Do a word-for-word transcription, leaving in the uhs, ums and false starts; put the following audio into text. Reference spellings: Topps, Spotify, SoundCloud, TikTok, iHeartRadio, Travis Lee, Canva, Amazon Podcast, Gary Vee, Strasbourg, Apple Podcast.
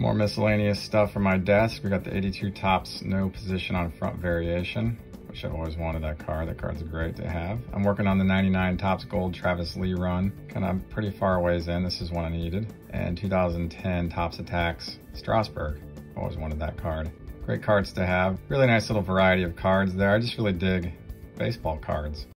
More miscellaneous stuff from my desk. We got the eighty-two Topps no position on front variation, which I've always wanted that car. That car's great to have. I'm working on the ninety-nine Topps Gold Travis Lee run. Kind of pretty far ways in. This is one I needed. And two thousand ten Topps Attacks Strasbourg. Always wanted that card. Great cards to have. Really nice little variety of cards there. I just really dig baseball cards.